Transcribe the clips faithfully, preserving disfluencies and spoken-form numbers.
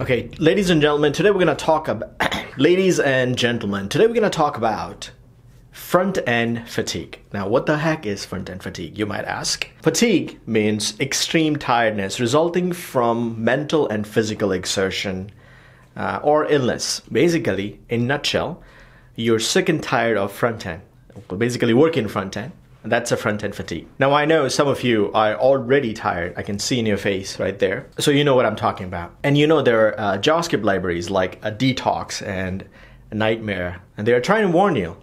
Okay, ladies and gentlemen, today we're going to talk about ladies and gentlemen, today we're going to talk about front-end fatigue. Now, what the heck is front-end fatigue, you might ask? Fatigue means extreme tiredness resulting from mental and physical exertion uh, or illness. Basically, in a nutshell, you're sick and tired of front-end, basically working front-end. That's a front-end fatigue. Now, I know some of you are already tired. I can see in your face right there. So you know what I'm talking about. And you know there are uh, JavaScript libraries like a Detox and a Nightmare, and they're trying to warn you,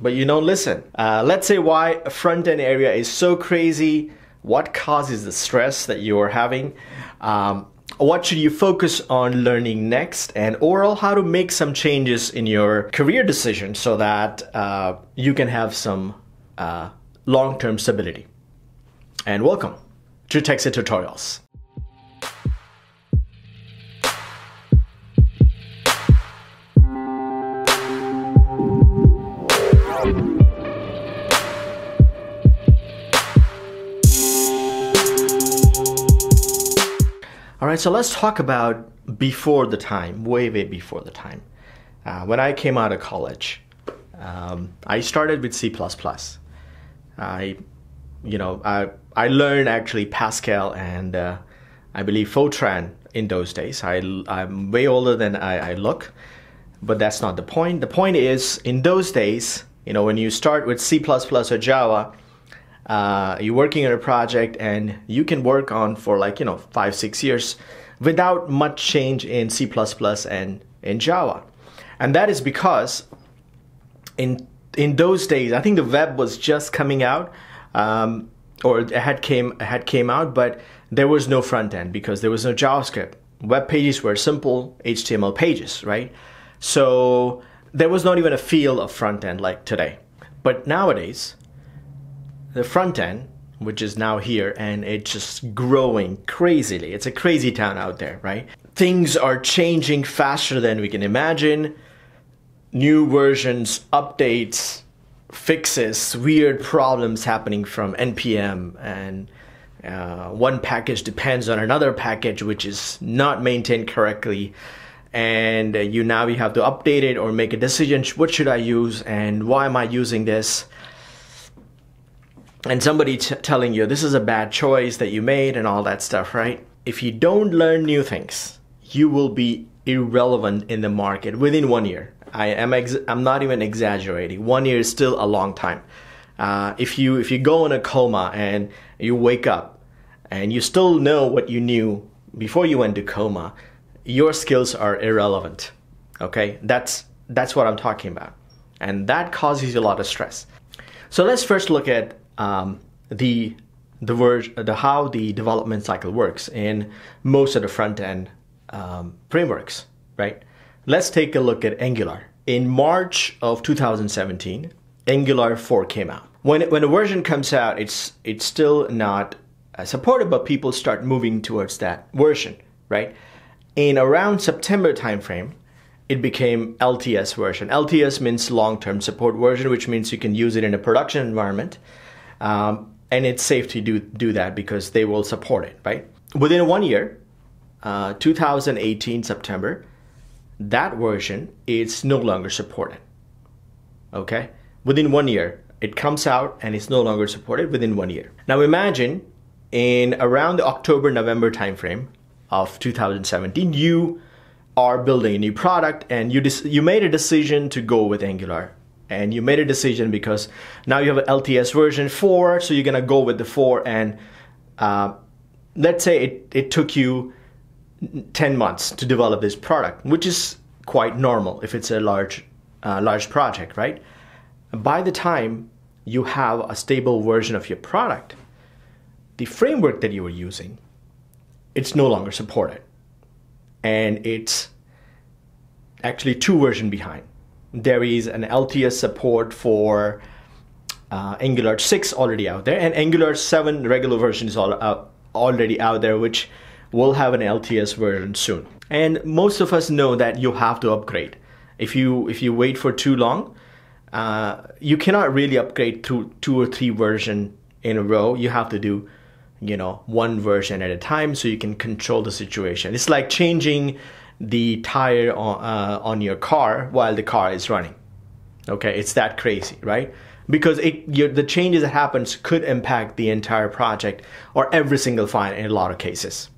but you don't listen. Uh, let's say why a front-end area is so crazy, what causes the stress that you are having, um, what should you focus on learning next, and overall how to make some changes in your career decision so that uh, you can have some uh, long-term stability. And welcome to TechSith Tutorials. All right, so let's talk about before the time, way, way before the time. Uh, when I came out of college, um, I started with C plus plus. I, you know, I, I learned actually Pascal and uh, I believe Fortran in those days. I, I'm way older than I, I look, but that's not the point. The point is, in those days, you know, when you start with C plus plus or Java, uh, you're working on a project and you can work on for like, you know, five, six years without much change in C plus plus and in Java. And that is because in In those days, I think the web was just coming out, um, or it had came it had came out, but there was no front end because there was no JavaScript. Web pages were simple H T M L pages, right? So there was not even a field of front end like today. But nowadays, the front end, which is now here, and it's just growing crazily. It's a crazy town out there, right? Things are changing faster than we can imagine. New versions, updates, fixes, weird problems happening from N P M, and uh, one package depends on another package which is not maintained correctly, and you now you have to update it or make a decision, what should I use and why am I using this? And somebody t telling you this is a bad choice that you made and all that stuff, right? If you don't learn new things, you will be irrelevant in the market within one year. I am ex I'm not even exaggerating. One year is still a long time. Uh, if you if you go in a coma and you wake up and you still know what you knew before you went to coma, your skills are irrelevant. Okay, that's that's what I'm talking about, and that causes a lot of stress. So let's first look at um, the the, verge, the how the development cycle works in most of the front end um, frameworks, right? Let's take a look at Angular. In March of two thousand seventeen, Angular four came out. When, when a version comes out, it's, it's still not supported, but people start moving towards that version, right? In around September timeframe, it became L T S version. L T S means long-term support version, which means you can use it in a production environment. Um, and it's safe to do, do that because they will support it, right? Within one year, uh, two thousand eighteen September, that version is no longer supported, okay? Within one year, it comes out and it's no longer supported within one year. Now imagine in around the October, November timeframe of two thousand seventeen, you are building a new product and you, you made a decision to go with Angular. And you made a decision because now you have an L T S version four, so you're gonna go with the four, and uh, let's say it, it took you ten months to develop this product, which is quite normal if it's a large uh, large project, right? By the time you have a stable version of your product, the framework that you were using, it's no longer supported. And it's actually two versions behind. There is an L T S support for uh, Angular six already out there, and Angular seven regular version is all, uh, already out there, which we'll have an L T S version soon. And most of us know that you have to upgrade. If you if you wait for too long, uh, you cannot really upgrade to two or three versions in a row. You have to do you know, one version at a time, so you can control the situation. It's like changing the tire on, uh, on your car while the car is running. Okay, it's that crazy, right? Because it, your, the changes that happens could impact the entire project or every single file in a lot of cases.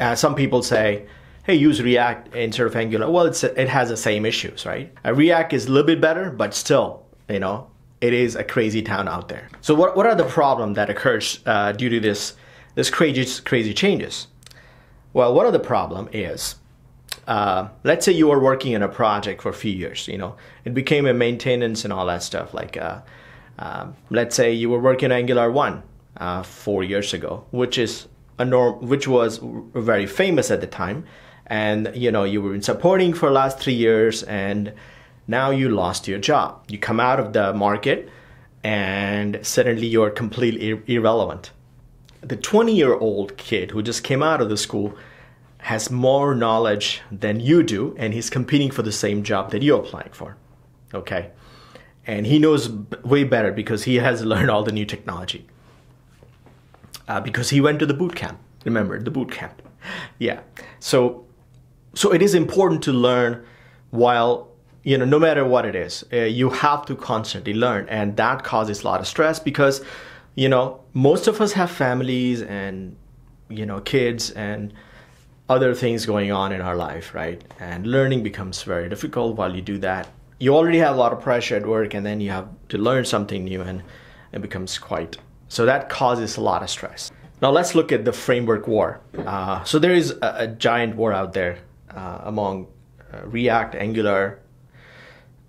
Uh, some people say, hey, use React instead of Angular. Well, it's a, it has the same issues, right? Uh, React is a little bit better, but still, you know, it is a crazy town out there. So what, what are the problems that occurs uh, due to this, this crazy, crazy changes? Well, one of the problem is, Uh, let's say you were working on a project for a few years, you know, it became a maintenance and all that stuff. Like, uh, uh, let's say you were working on Angular one uh, four years ago, which is a norm, which was very famous at the time. And, you know, you were in supporting for the last three years and now you lost your job. You come out of the market and suddenly you're completely ir- irrelevant. The twenty year old kid who just came out of the school has more knowledge than you do, and he's competing for the same job that you're applying for, okay? And he knows way better because he has learned all the new technology uh, because he went to the boot camp. Remember, the boot camp. Yeah, so, so it is important to learn while, you know, no matter what it is, uh, you have to constantly learn, and that causes a lot of stress because, you know, most of us have families and, you know, kids and other things going on in our life, right? And learning becomes very difficult while you do that. You already have a lot of pressure at work and then you have to learn something new, and it becomes quite, so that causes a lot of stress. Now let's look at the framework war. Uh, so there is a, a giant war out there uh, among uh, React, Angular,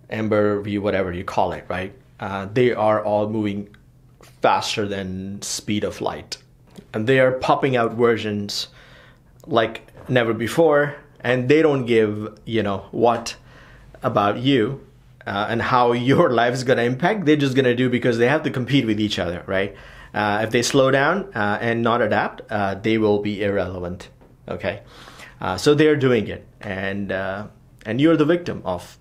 Ember, Vue, whatever you call it, right? Uh, they are all moving faster than speed of light. And they are popping out versions like never before, and they don't give, you know, what about you uh, and how your life is going to impact. They're just going to do because they have to compete with each other, right? Uh, if they slow down uh, and not adapt, uh, they will be irrelevant, okay? Uh, so they're doing it, and uh, and you're the victim of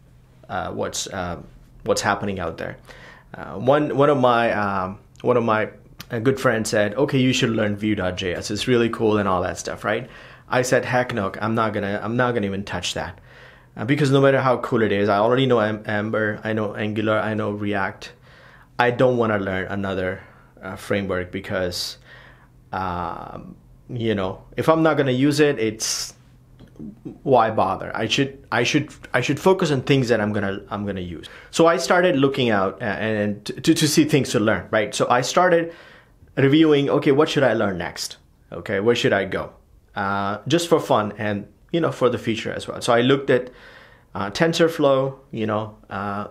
uh, what's uh, what's happening out there. Uh, one one of my um, one of my good friend said, okay, you should learn Vue dot J S. It's really cool and all that stuff, right? I said, heck no, I'm not gonna, I'm not gonna even touch that uh, because no matter how cool it is, I already know Ember, I know Angular, I know React. I don't want to learn another uh, framework because, um, you know, if I'm not gonna use it, it's why bother? I should, I should, I should focus on things that I'm gonna, I'm gonna use. So I started looking out and to to see things to learn, right? So I started reviewing, okay, what should I learn next? Okay, where should I go? Uh, just for fun and, you know, for the future as well. So I looked at uh, TensorFlow, you know, uh,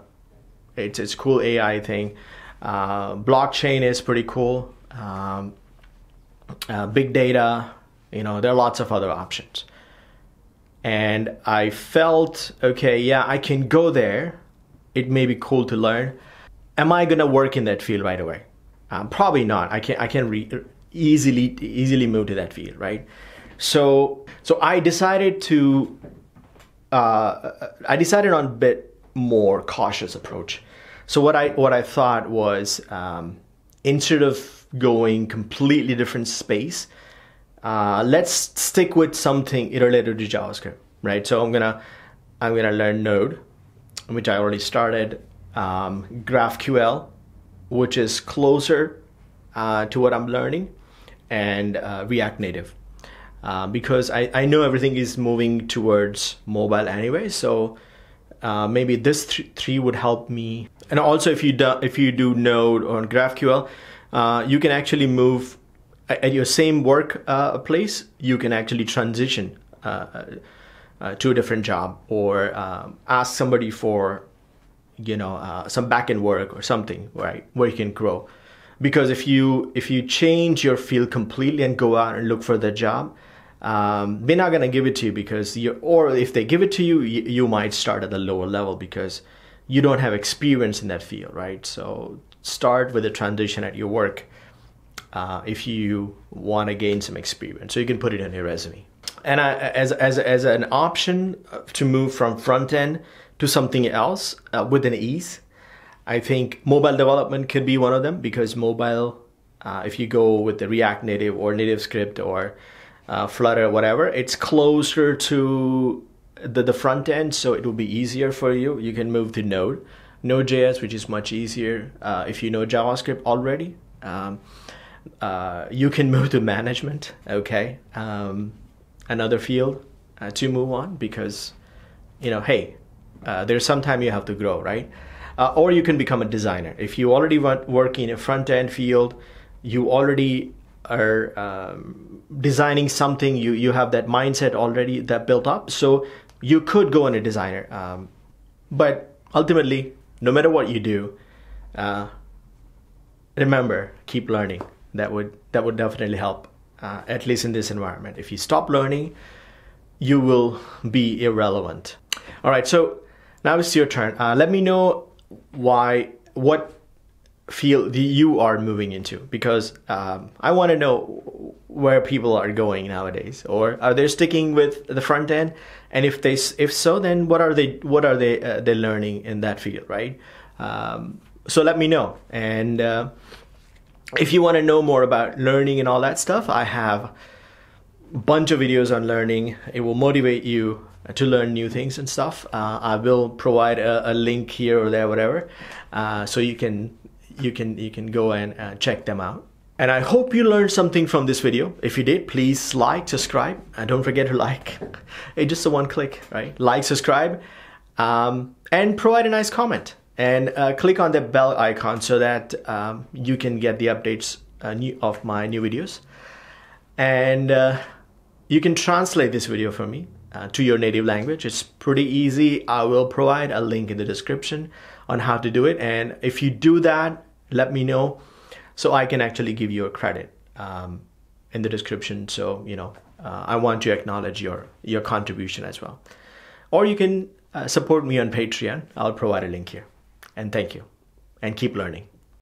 it's, it's cool A I thing. Uh, blockchain is pretty cool. Um, uh, big data, you know, there are lots of other options. And I felt, okay, yeah, I can go there. It may be cool to learn. Am I gonna work in that field right away? Um, probably not. I can I can re easily easily move to that field, right? So so I decided to uh, I decided on a bit more cautious approach. So what I what I thought was um, instead of going completely different space, uh, let's stick with something related to JavaScript, right? So I'm gonna I'm gonna learn Node, which I already started, um, GraphQL, which is closer uh, to what I'm learning, and uh, React Native. Uh, because I, I know everything is moving towards mobile anyway, so uh, maybe this th three would help me. And also if you do, if you do Node or GraphQL, uh, you can actually move at your same work uh, place, you can actually transition uh, uh, to a different job or um, ask somebody for you know, uh, some backend work or something, right, where you can grow. Because if you if you change your field completely and go out and look for the job, um, they're not going to give it to you because you, or if they give it to you, you, you might start at a lower level because you don't have experience in that field, right? So start with a transition at your work uh, if you want to gain some experience. So you can put it on your resume. And I, as, as, as an option to move from front end to something else uh, with an ease. I think mobile development could be one of them because mobile Uh, if you go with the React Native or NativeScript or uh, Flutter, whatever, it's closer to the, the front end, so it will be easier for you. You can move to Node, Node.js, which is much easier uh, if you know JavaScript already. Um, uh, you can move to management, okay? Um, another field uh, to move on because, you know, hey, uh, there's some time you have to grow, right? Uh, or you can become a designer. If you already want work in a front-end field, you already are um, designing something, you, you have that mindset already that built up, so you could go in a designer. Um, but ultimately, no matter what you do, uh, remember, keep learning. That would, that would definitely help, uh, at least in this environment. If you stop learning, you will be irrelevant. All right, so now it's your turn. Uh, let me know why, what field you are moving into, because um, I want to know where people are going nowadays, or are they sticking with the front end? And if they, if so, then what are they, what are they, uh, they learning in that field, right? Um, so let me know. And uh, if you want to know more about learning and all that stuff, I have a bunch of videos on learning. It will motivate you to learn new things and stuff. Uh, I will provide a, a link here or there, whatever, uh, so you can you can you can go and uh, check them out. And I hope you learned something from this video. If you did, please like, subscribe, and don't forget to like. It's just a one click, right? Like, subscribe, um, and provide a nice comment. And uh, click on the bell icon so that um, you can get the updates uh, new, of my new videos. And uh, you can translate this video for me. Uh, to your native language. It's pretty easy. I will provide a link in the description on how to do it, and if you do that, let me know so I can actually give you a credit um, in the description. So, you know, uh, I want to acknowledge your your contribution as well. Or you can uh, support me on Patreon. I'll provide a link here. And thank you, and keep learning.